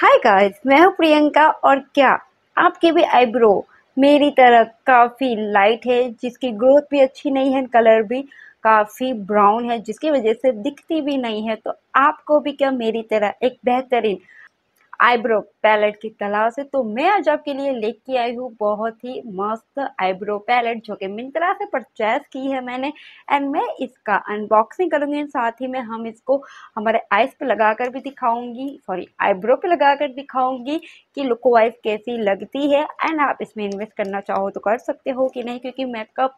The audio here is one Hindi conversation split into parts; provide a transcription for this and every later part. हाय गाइस, मैं हूँ प्रियंका। और क्या आपके भी आईब्रो मेरी तरह काफ़ी लाइट है, जिसकी ग्रोथ भी अच्छी नहीं है, कलर भी काफ़ी ब्राउन है, जिसकी वजह से दिखती भी नहीं है। तो आपको भी क्या मेरी तरह एक बेहतरीन आईब्रो पैलेट की तलाश है? तो मैं आज आपके लिए लेके आई हूँ बहुत ही मस्त आईब्रो पैलेट, जो कि मिंत्रा से परचेस की है मैंने। एंड मैं इसका अनबॉक्सिंग करूँगी, साथ ही में हम इसको हमारे आईज पे लगाकर भी दिखाऊंगी, आईब्रो पे लगाकर दिखाऊंगी कि लुक वाइज कैसी लगती है। एंड आप इसमें इन्वेस्ट करना चाहो तो कर सकते हो कि नहीं, क्योंकि मेकअप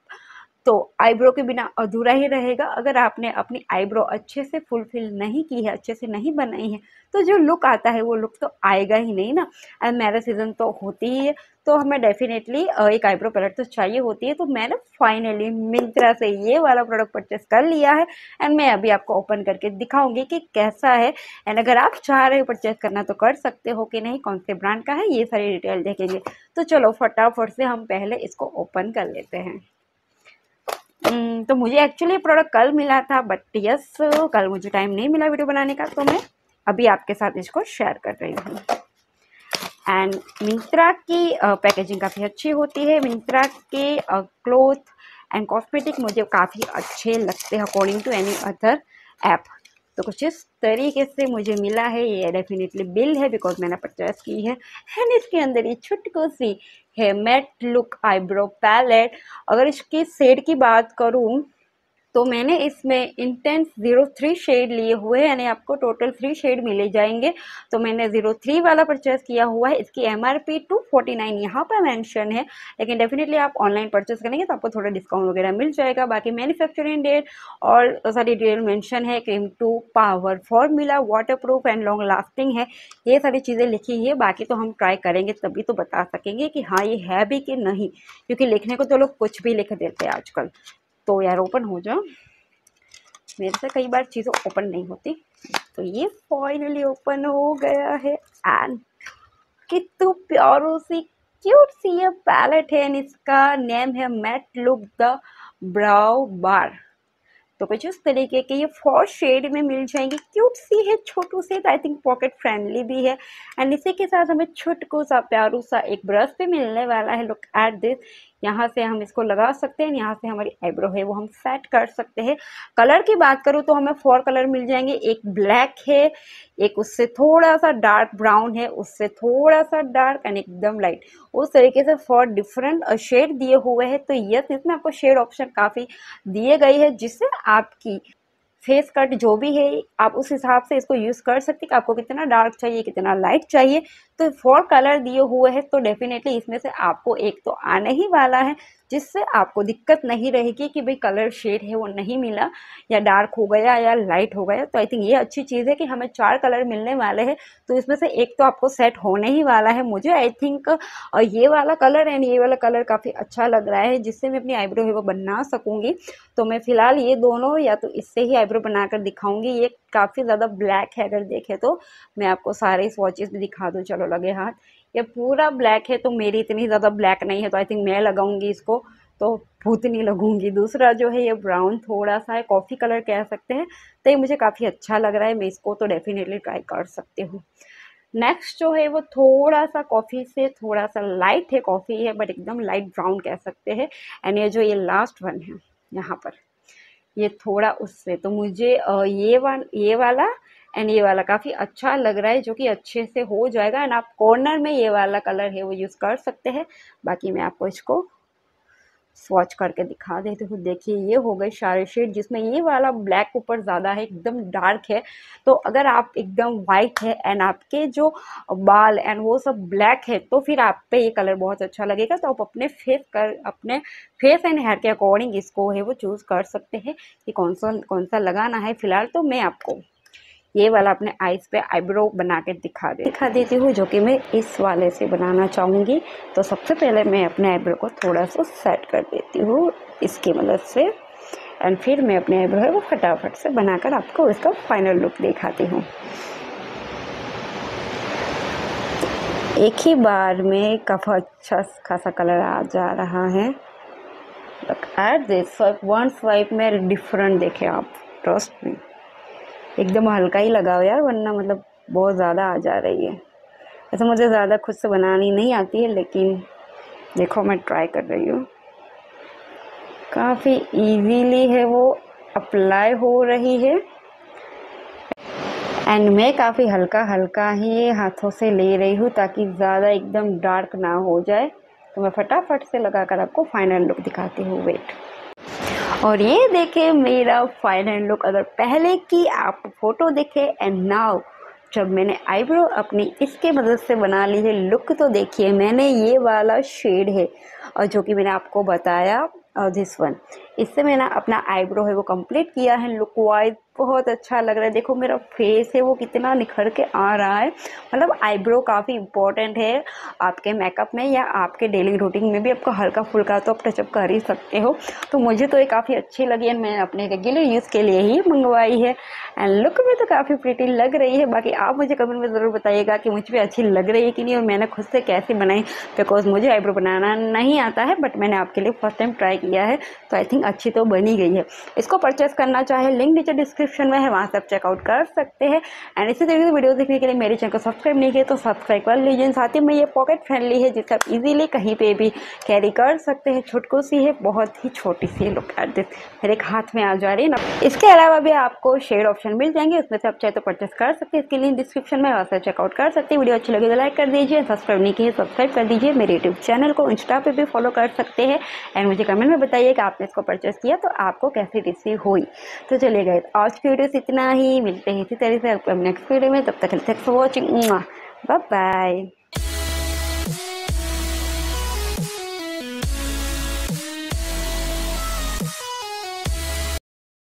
तो आईब्रो के बिना अधूरा ही रहेगा। अगर आपने अपनी आईब्रो अच्छे से फुलफिल नहीं की है, अच्छे से नहीं बनाई है, तो जो लुक आता है वो लुक तो आएगा ही नहीं ना। एंड मैरिज सीजन तो होती ही है, तो हमें डेफिनेटली एक आईब्रो पैलेट तो चाहिए होती है। तो मैंने फाइनली मिंत्रा से ये वाला प्रोडक्ट परचेस कर लिया है। एंड मैं अभी आपको ओपन करके दिखाऊंगी कि कैसा है। एंड अगर आप चाह रहे हो परचेस करना तो कर सकते हो कि नहीं, कौन से ब्रांड का है, ये सारी डिटेल देखेंगे। तो चलो फटाफट से हम पहले इसको ओपन कर लेते हैं। तो मुझे एक्चुअली प्रोडक्ट कल मिला था, बट यस कल मुझे टाइम नहीं मिला वीडियो बनाने का, तो मैं अभी आपके साथ इसको शेयर कर रही हूँ। एंड मिंत्रा की पैकेजिंग काफ़ी अच्छी होती है। मिंत्रा के क्लोथ एंड कॉस्मेटिक मुझे काफ़ी अच्छे लगते हैं according to any other app. तो कुछ इस तरीके से मुझे मिला है। ये डेफिनेटली बिल है, बिकॉज मैंने परचेस की है। एंड इसके अंदर ये छुटको सी है मैट लुक आईब्रो पैलेट। अगर इसकी शेड की बात करूं तो मैंने इसमें इंटेंस 03 शेड लिए हुए हैं, यानी आपको टोटल 3 शेड मिले जाएंगे। तो मैंने 03 वाला परचेस किया हुआ है। इसकी MRP 249 यहाँ पर मेंशन है, लेकिन डेफिनेटली आप ऑनलाइन परचेस करेंगे तो आपको थोड़ा डिस्काउंट वगैरह मिल जाएगा। बाकी मैन्युफैक्चरिंग डेट और सारी डिटेल मेंशन है। Cream to powder formula, waterproof and long lasting है, ये सारी चीज़ें लिखी है। बाकी तो हम ट्राई करेंगे तभी तो बता सकेंगे कि हाँ ये है भी कि नहीं, क्योंकि लिखने को तो लोग कुछ भी लिख देते हैं आजकल। तो यार ओपन हो जाओ, मेरे से कई बार चीज़ें ओपन नहीं होती। तो ये फाइनली ओपन हो गया है। एंड कितनी प्यारो सी क्यूट सी ये पैलेट है। एंड इसका नेम है matte look the brow bar. तो कुछ उस तरीके के ये 4 शेड में मिल जाएंगे। क्यूट सी है, छोटू सी, आई थिंक पॉकेट फ्रेंडली भी है। एंड इसी के साथ हमें छुटको सा प्यारू सा एक ब्रश भी मिलने वाला है। लुक एट दिस, यहाँ से हम इसको लगा सकते हैं, यहाँ से हमारी आईब्रो है वो हम सेट कर सकते हैं। कलर की बात करूँ तो हमें 4 कलर मिल जाएंगे। एक ब्लैक है, एक उससे थोड़ा सा डार्क ब्राउन है, उससे थोड़ा सा डार्क, एंड एकदम लाइट। उस तरीके से 4 डिफरेंट शेड दिए हुए हैं। तो यस, इसमें आपको शेड ऑप्शन काफ़ी दिए गए हैं, जिससे आपकी फेस कट जो भी है आप उस हिसाब से इसको यूज़ कर सकते हैं कि आपको कितना डार्क चाहिए, कितना लाइट चाहिए। तो 4 कलर दिए हुए हैं, तो डेफिनेटली इसमें से आपको एक तो आने ही वाला है, जिससे आपको दिक्कत नहीं रहेगी कि भाई कलर शेड है वो नहीं मिला, या डार्क हो गया या लाइट हो गया। तो आई थिंक ये अच्छी चीज़ है कि हमें 4 कलर मिलने वाले हैं, तो इसमें से एक तो आपको सेट होने ही वाला है। मुझे आई थिंक ये वाला कलर एंड ये वाला कलर काफ़ी अच्छा लग रहा है, जिससे मैं अपनी आईब्रो है वो बना सकूँगी। तो मैं फ़िलहाल ये दोनों या तो इससे ही आईब्रो बनाकर दिखाऊँगी। ये काफ़ी ज़्यादा ब्लैक है, अगर देखें तो मैं आपको सारे स्वॉचेस भी दिखा दूँ, चलो लगे हाथ। ये पूरा ब्लैक है, तो मेरी इतनी ज़्यादा ब्लैक नहीं है, तो आई थिंक मैं लगाऊंगी इसको तो भूतनी लगूंगी। दूसरा जो है ये ब्राउन थोड़ा सा है, कॉफ़ी कलर कह सकते हैं। तो ये मुझे काफ़ी अच्छा लग रहा है, मैं इसको तो डेफिनेटली ट्राई कर सकती हूँ। नेक्स्ट जो है वो थोड़ा सा कॉफ़ी से थोड़ा सा लाइट है, कॉफ़ी है बट एकदम लाइट ब्राउन कह सकते हैं। एंड ये जो ये लास्ट वन है यहाँ पर, ये थोड़ा उससे, तो मुझे ये वाला एंड ये वाला काफ़ी अच्छा लग रहा है, जो कि अच्छे से हो जाएगा। एंड आप कॉर्नर में ये वाला कलर है वो यूज़ कर सकते हैं। बाकी मैं आपको इसको स्वॉच करके दिखा देती हूँ। देखिए ये हो गए सारे शेड, जिसमें ये वाला ब्लैक ऊपर ज़्यादा है, एकदम डार्क है। तो अगर आप एकदम वाइट है एंड आपके जो बाल एंड वो सब ब्लैक है, तो फिर आप पे ये कलर बहुत अच्छा लगेगा। तो आप अपने फेस एंड हेयर के अकॉर्डिंग इसको है वो चूज़ कर सकते हैं कि कौन सा लगाना है। फ़िलहाल तो मैं आपको ये वाला अपने आईज पे आईब्रो बना के दिखा देती हूँ, जो कि मैं इस वाले से बनाना चाहूँगी। तो सबसे पहले मैं अपने आईब्रो को थोड़ा सा सेट कर देती हूँ इसकी मदद से, एंड फिर मैं अपने आईब्रो है वो फटाफट से बनाकर आपको इसका फाइनल लुक दिखाती हूँ। एक ही बार में काफ़ी अच्छा खासा कलर आ जा रहा है। At this swipe, one swipe में डिफरेंट देखें आप, ट्रस्ट में एकदम हल्का ही लगाओ यार, वरना मतलब बहुत ज़्यादा आ जा रही है। वैसे मुझे ज़्यादा खुद से बनानी नहीं आती है, लेकिन देखो मैं ट्राई कर रही हूँ। काफ़ी इजीली है वो अप्लाई हो रही है, एंड मैं काफ़ी हल्का हल्का ही हाथों से ले रही हूँ ताकि ज़्यादा एकदम डार्क ना हो जाए। तो मैं फटाफट से लगाकर आपको फाइनल लुक दिखाती हूँ, वेट। और ये देखें मेरा फाइनल लुक। अगर पहले की आप फ़ोटो देखें एंड नाउ जब मैंने आईब्रो अपनी इसके मदद से बना ली है, लुक तो देखिए। मैंने ये वाला शेड है और जो कि मैंने आपको बताया दिस वन, इससे मैंने अपना आईब्रो है वो कंप्लीट किया है। लुक वाइज बहुत अच्छा लग रहा है। देखो मेरा फेस है वो कितना निखर के आ रहा है। मतलब आईब्रो काफ़ी इम्पॉर्टेंट है आपके मेकअप में या आपके डेली रूटीन में भी। आपको हल्का फुल्का तो आप टचअप कर ही सकते हो। तो मुझे तो ये काफ़ी अच्छी लगी है, मैंने अपने रेगुलर यूज़ के लिए ही मंगवाई है, एंड लुक में तो काफ़ी प्रिटी लग रही है। बाकी आप मुझे कमेंट में ज़रूर बताइएगा कि मुझ पर अच्छी लग रही है कि नहीं और मैंने खुद से कैसे बनाई, बिकॉज मुझे आईब्रो बनाना नहीं आता है, बट मैंने आपके लिए फर्स्ट टाइम ट्राई किया है तो आई थिंक अच्छी तो बनी गई है। इसको परचेस करना चाहे लिंक नीचे डिस्क्रिप्शन में है, वहाँ से आप चेकआउट कर सकते हैं। एंड इसी तरीके से वीडियो देखने के लिए मेरे चैनल को सब्सक्राइब नहीं किया तो सब्सक्राइब कर लीजिए। साथ ही में ये पॉकेट फ्रेंडली है जिससे आप इजीली कहीं पे भी कैरी कर सकते हैं। छुटको सी है, बहुत ही छोटी सी, लुक एट दिस, मेरे हाथ में आ जा रही है ना। इसके अलावा भी आपको शेड ऑप्शन मिल जाएंगे, उसमें से आप चाहे तो परचेस कर सकते हैं। इसके लिए डिस्क्रिप्शन में वहाँ से चेकआउट कर सकते हैं। वीडियो अच्छी लगे तो लाइक कर दीजिए, सब्सक्राइब नहीं किए सब्सक्राइब कर दीजिए। मेरे यूट्यूब चैनल को इंस्टा पर भी फॉलो कर सकते हैं, एंड मुझे कमेंट में बताइए कि आपने इसको परचेस किया तो आपको कैसी रिसीव हुई। तो चलिए गाइस आज की वीडियो से इतना ही, मिलते हैं इसी तरह से नेक्स्ट वीडियो में। तब तक thanks for watching, bye bye.